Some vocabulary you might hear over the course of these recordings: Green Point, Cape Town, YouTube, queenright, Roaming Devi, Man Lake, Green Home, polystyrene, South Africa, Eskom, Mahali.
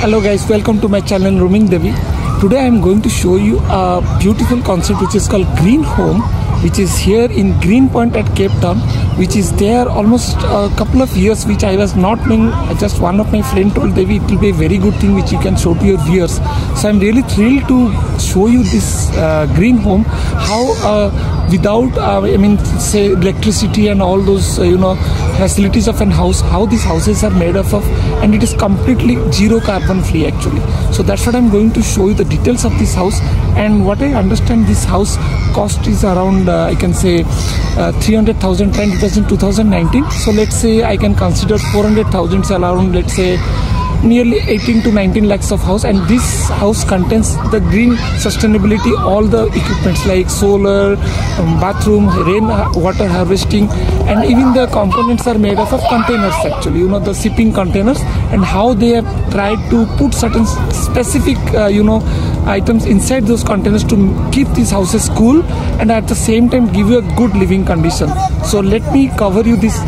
Hello guys, welcome to my channel Roaming Devi. Today I am going to show you a beautiful concept which is called Green Home, which is here in Green Point at Cape Town, which is there almost a couple of years, which I was not knowing. Just one of my friend told Devi it will be a very good thing which you can show to your viewers. So I am really thrilled to show you this Green Home, how without say electricity and all those facilities of an house, how these houses are made up of, and it is completely zero carbon free actually. So that's what I'm going to show you, the details of this house. And what I understand, this house cost is around I can say 300,000 rand. It was in 2019, so let's say I can consider 400,000, around let's say nearly 18 to 19 lakhs of house. And this house contains the green sustainability, all the equipments like solar, bathroom, rain water harvesting, and even the components are made up of containers actually, the shipping containers, and how they have tried to put certain specific items inside those containers to keep these houses cool and at the same time give you a good living condition. So let me cover you these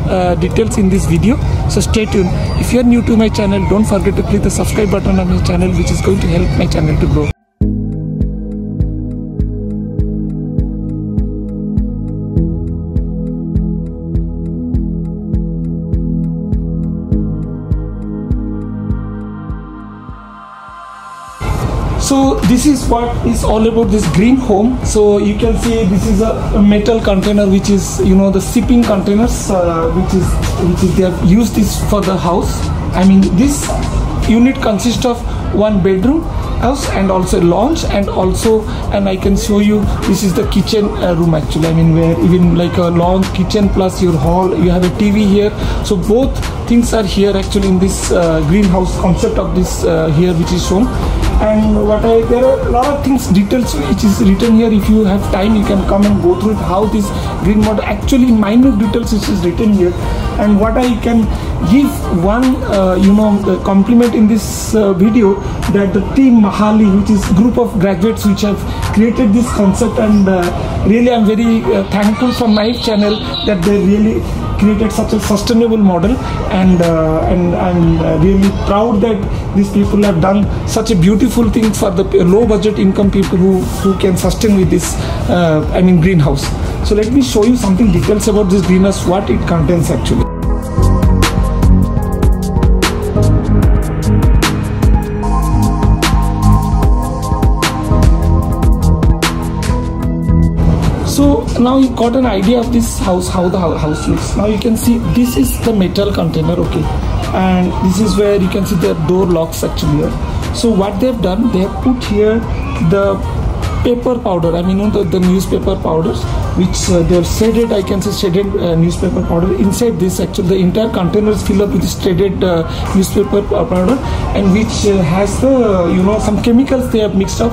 details in this video, so stay tuned. If you are new to my channel, don't forget to click the subscribe button on my channel, which is going to help my channel to grow. So this is what is all about this Green Home. So you can see this is a metal container, which is the shipping containers, which is they have used this for the house. I mean, this unit consists of one bedroom house and also lounge, and also, and I can show you, this is the kitchen room actually. I mean, where even like a long kitchen plus your hall, you have a TV here. So both things are here actually in this greenhouse concept of this here, which is shown. And there are a lot of things, details which is written here. If you have time, you can come and go through it, how this green model actually, minute details which is written here. And what I can give one compliment in this video, that the team Mahali, which is group of graduates which have created this concept, and really I'm very thankful for my channel that they really created such a sustainable model. And I'm really proud that these people have done such a beautiful thing for the low budget income people who can sustain with this greenhouse. So let me show you something details about this greenhouse, what it contains actually. So now you got an idea of this house, how the house looks. Now you can see this is the metal container, okay, and this is where you can see the door locks actually here. So what they have done, they have put here the paper powder, the newspaper powders, which they have shaded, I can say shaded newspaper powder inside this actually. The entire container is filled up with shaded newspaper powder, and which has the some chemicals they have mixed up,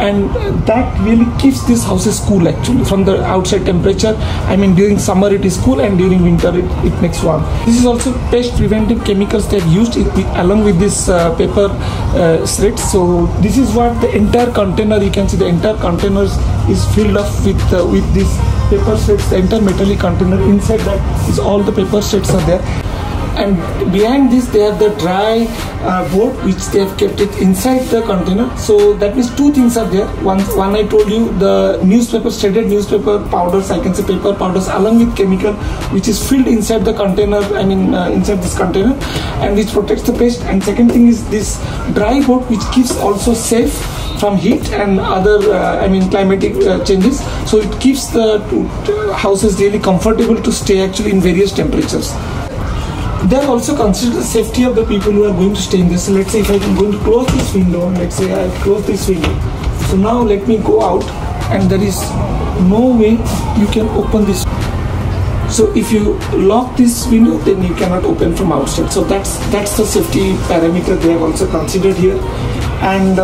and that really keeps these houses cool actually from the outside temperature. I mean, during summer it is cool, and during winter it makes warm. This is also pest preventive chemicals they have used along with this paper strips. So this is what the entire container, you can see the entire containers is filled up with this paper strips. The entire metallic container, inside that is all the paper strips are there. And behind this they have the dry board, which they have kept it inside the container. So that means two things are there. One I told you, the newspaper, shredded newspaper powders, I can say paper powders along with chemical, which is filled inside the container, inside this container, and which protects the pest. And second thing is this dry board, which keeps also safe from heat and other climatic changes. So it keeps the houses really comfortable to stay actually in various temperatures. They also consider the safety of the people who are going to stay in this. So let's say if I'm going to close this window, let's say I close this window. So now let me go out, and there is no way you can open this. So if you lock this window, then you cannot open from outside. So that's the safety parameter they have also considered here. And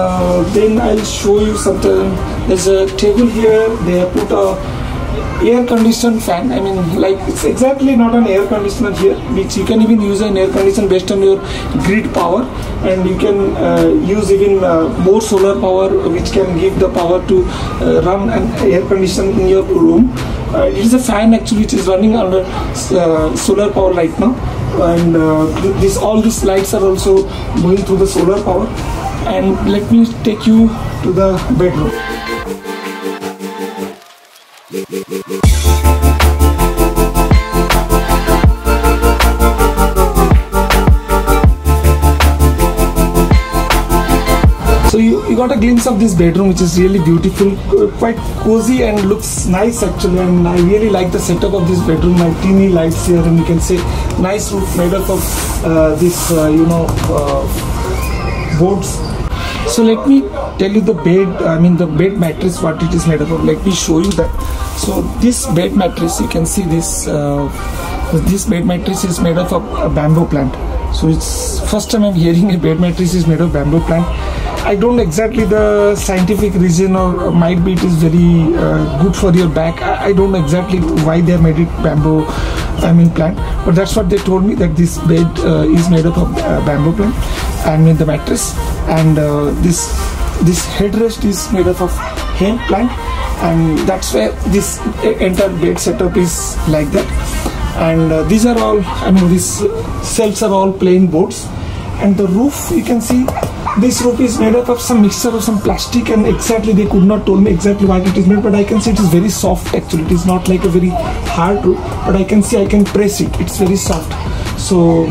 then I'll show you something. There's a table here. They have put a air conditioned fan. I mean, like, it's exactly not an air conditioner here, which you can even use an air conditioner based on your grid power, and you can use even more solar power, which can give the power to run an air conditioner in your room. It is a fan actually which is running under solar power right now, and all these lights are also going through the solar power. And let me take you to the bedroom. So you got a glimpse of this bedroom, which is really beautiful, quite cozy, and looks nice actually. And I really like the setup of this bedroom. My teeny lights here, and you can see nice roof made up of this boards. So let me tell you the bed, I mean the bed mattress, what it is made up of. Let me show you that. So this bed mattress, you can see this bed mattress is made up of a bamboo plant. So it's first time I'm hearing a bed mattress is made of bamboo plant. I don't exactly the scientific reason, or might be it is very good for your back. I don't exactly why they made it bamboo, I mean plant, but that's what they told me, that this bed is made up of bamboo plant, I mean the mattress, and this headrest is made up of hemp plant, and that's where this entire bed setup is like that. And these are all, I mean these shelves are all plain boards, and the roof, you can see this roof is made up of some mixture of some plastic, and exactly they could not tell me exactly what it is made, but I can see it is very soft actually. It is not like a very hard roof, but I can see I can press it, it's very soft. So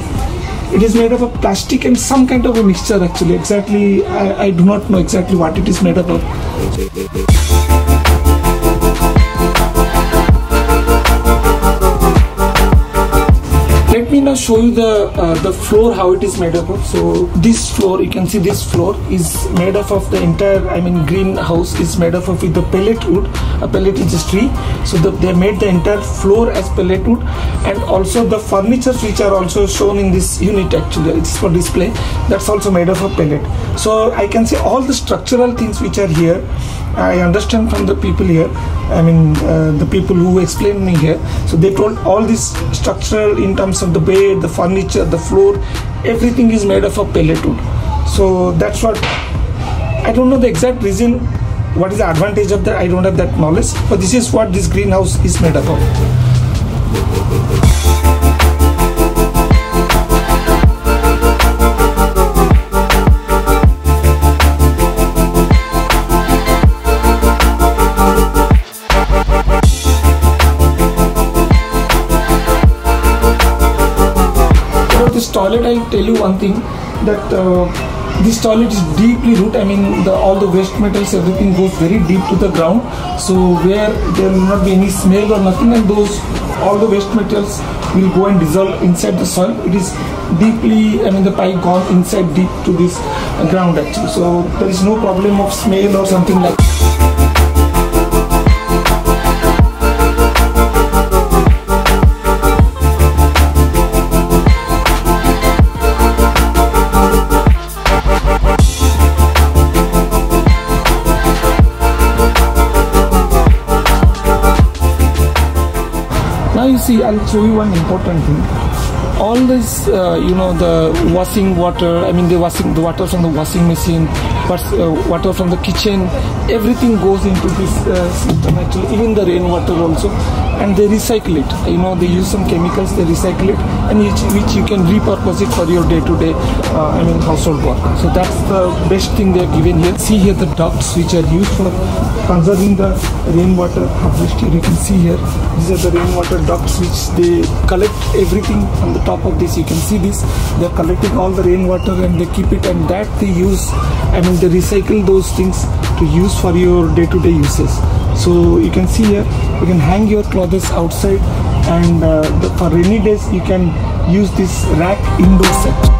it is made up of plastic and some kind of a mixture actually. Exactly I do not know exactly what it is made up of. Let me now show you the floor, how it is made up of. So this floor, you can see this floor is made up of the entire, I mean greenhouse is made up of with the pellet wood. A pellet is a tree, so they made the entire floor as pellet wood, and also the furniture which are also shown in this unit actually, it's for display, that's also made up of pellet. So I can see all the structural things which are here. I understand from the people here, I mean the people who explained me here, so they told all this structural in terms of the bed, the furniture, the floor, everything is made up of pellet wood. So that's what, I don't know the exact reason, what is the advantage of that, I don't have that knowledge, but this is what this greenhouse is made up of. Toilet, I'll tell you one thing, that this toilet is deeply rooted. I mean all the waste metals, everything goes very deep to the ground, so where there will not be any smell or nothing, and those all the waste metals will go and dissolve inside the soil. It is deeply, I mean the pipe gone inside deep to this ground actually, so there is no problem of smell or something like that. See, I'll show you one important thing. All this, the washing water, I mean the water from the washing machine, water from the kitchen, everything goes into this system actually, even the rainwater also, and they recycle it. They use some chemicals, they recycle it, and which you can repurpose it for your day-to-day, household work. So that's the best thing they're given here. See here the ducts which are used for conserving the rainwater harvesting. You can see here, these are the rainwater ducts which they collect everything on the top of this. You can see this, they're collecting all the rainwater and they keep it, and that they use, I mean they recycle those things to use for your day-to-day uses. So you can see here, you can hang your clothes outside, and for rainy days you can use this rack indoor set.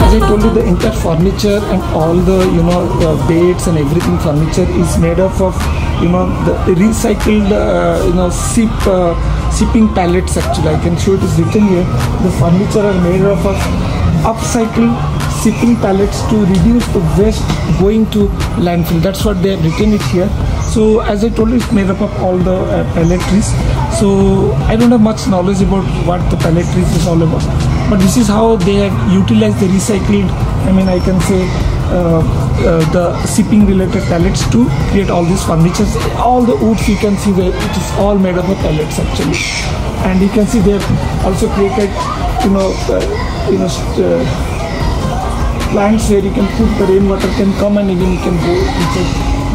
As I told you, the entire furniture and all the beds and everything furniture is made up of the recycled shipping pallets actually. I can show it is written here. The furniture are made up of upcycled shipping pallets to reduce the waste going to landfill. That's what they have written it here. So as I told you, it's made up of all the pallet trees. So I don't have much knowledge about what the pallet trees is all about, but this is how they have utilized the recycled, I mean I can say the shipping related pallets to create all these furniture. All the woods you can see there, it is all made up of pallets actually. And you can see they have also created, plants where you can put the rainwater can come and even you can go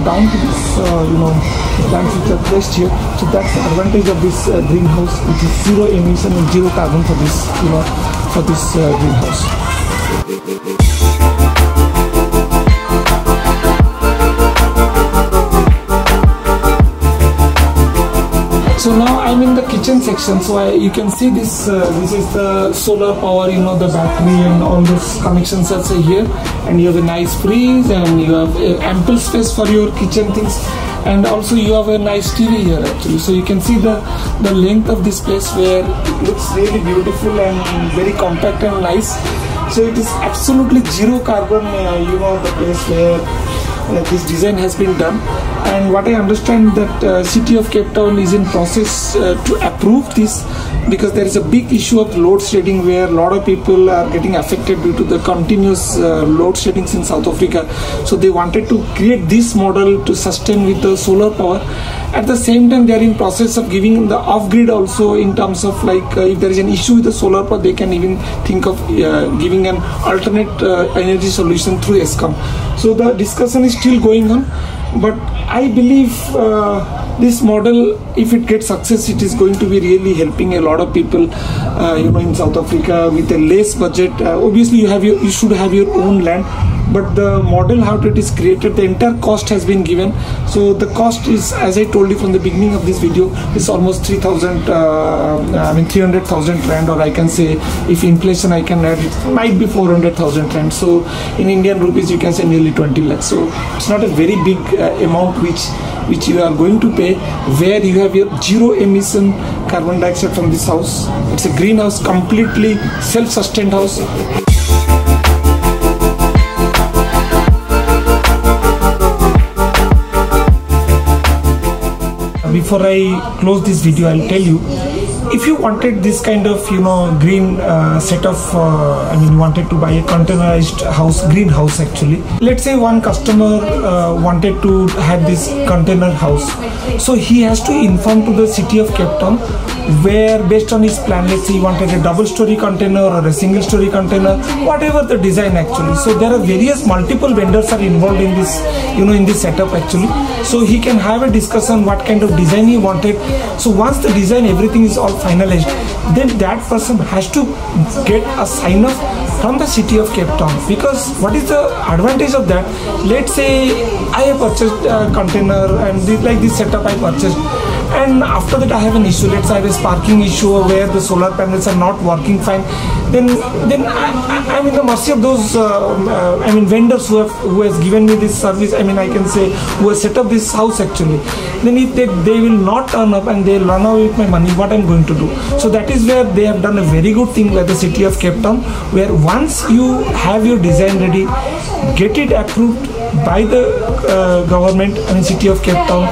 down to this, plants which are placed here. So that's the advantage of this greenhouse, which is zero emission and zero carbon for this, for this greenhouse. So now I'm in the kitchen section, so you can see this, this is the solar power, the battery and all those connections are here, and you have a nice fridge and you have ample space for your kitchen things, and also you have a nice TV here actually. So you can see the length of this place where it looks really beautiful and very compact and nice. So it is absolutely zero carbon, the place where this design has been done. And what I understand that City of Cape Town is in process to approve this, because there is a big issue of load shedding where a lot of people are getting affected due to the continuous load sheddings in South Africa. So they wanted to create this model to sustain with the solar power. At the same time, they are in process of giving the off-grid also, in terms of like if there is an issue with the solar power, they can even think of giving an alternate energy solution through Eskom. So the discussion is still going on, but I believe this model, if it gets success, it is going to be really helping a lot of people in South Africa with a less budget. Obviously you should have your own land, but the model how it is created, the entire cost has been given. So the cost is, as I told you from the beginning of this video, is almost 300,000 rand, or I can say if inflation I can add, it might be 400,000 rand. So in Indian rupees you can say nearly 20 lakhs. So it's not a very big amount which you are going to pay, where you have your zero emission carbon dioxide from this house. It's a greenhouse, completely self-sustained house. Before I close this video, I'll tell you, if you wanted this kind of green set of you wanted to buy a containerized house, greenhouse actually. Let's say one customer wanted to have this container house, so he has to inform to the City of Cape Town, where based on his plan, let's say he wanted a double-story container or a single-story container, whatever the design actually. So there are various multiple vendors are involved in this, in this setup actually. So he can have a discussion what kind of design he wanted. So once the design, everything is all finalized, then that person has to get a sign off from the City of Cape Town. Because what is the advantage of that? Let's say I have purchased a container and this setup I purchased, and after that I have an issue. Let's say I have a sparking issue, where the solar panels are not working fine. Then I'm in the mercy of those vendors who has given me this service. I can say who has set up this house actually. Then if they will not turn up and they run away with my money, what I'm going to do? So that is where they have done a very good thing by the City of Cape Town, where once you have your design ready, get it approved by the government and City of Cape Town.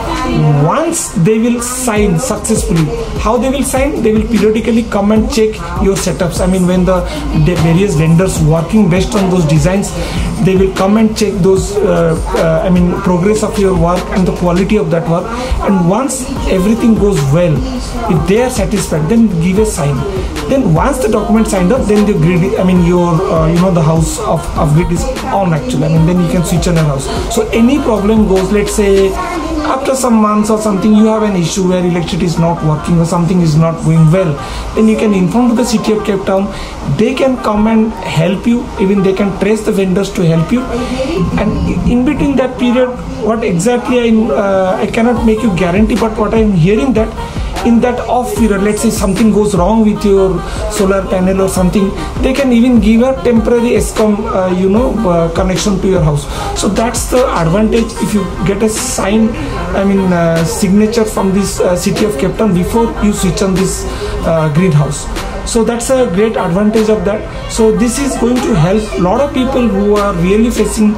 Once they will sign successfully, how they will sign, they will periodically come and check your setups. When the various vendors working based on those designs, they will come and check those progress of your work and the quality of that work. And once everything goes well, if they are satisfied, then give a sign. Then once the document signed up, then the grid, the house of grid is on actually. Then you can switch on a house. So any problem goes, let's say after some months or something, you have an issue where electricity is not working or something is not going well, then you can inform to the City of Cape Town. They can come and help you. Even they can trace the vendors to help you. And in between that period, what exactly I cannot make you guarantee, but what I am hearing that in that off period, let's say something goes wrong with your solar panel or something, they can even give a temporary Eskom connection to your house. So that's the advantage. If you get a signature from this City of Cape Town before you switch on this greenhouse. So that's a great advantage of that. So this is going to help a lot of people who are really facing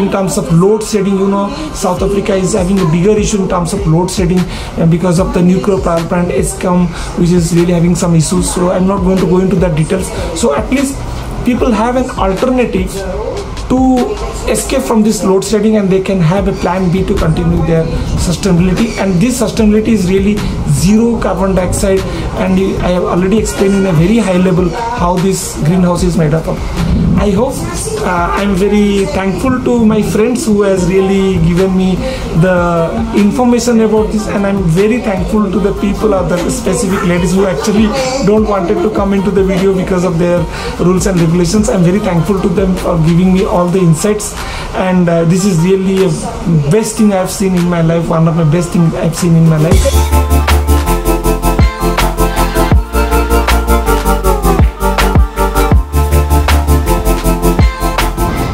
in terms of load shedding. You know, South Africa is having a bigger issue in terms of load shedding because of the nuclear power plant Eskom, which is really having some issues. So I'm not going to go into the details. So at least people have an alternative to escape from this load shedding, and they can have a plan B to continue their sustainability. And this sustainability is really zero carbon dioxide, and I have already explained in a very high level how this greenhouse is made up of. I hope I am very thankful to my friends who has really given me the information about this, and I am very thankful to the people or the specific ladies who actually don't wanted to come into the video because of their rules and regulations. I am very thankful to them for giving me all the insights, and this is really a best thing I have seen in my life, one of the best things I have seen in my life.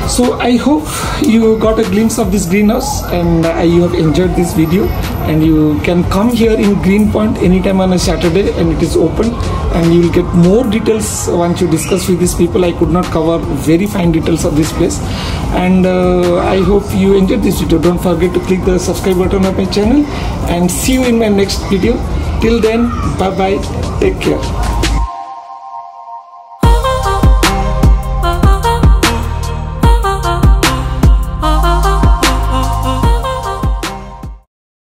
So I hope you got a glimpse of this greenhouse, and you have enjoyed this video, and you can come here in Green Point anytime on a Saturday, and it is open, and you will get more details once you discuss with these people. I could not cover very fine details of this place, and I hope you enjoyed this video. Don't forget to click the subscribe button of my channel, and see you in my next video. Till then, bye bye, take care.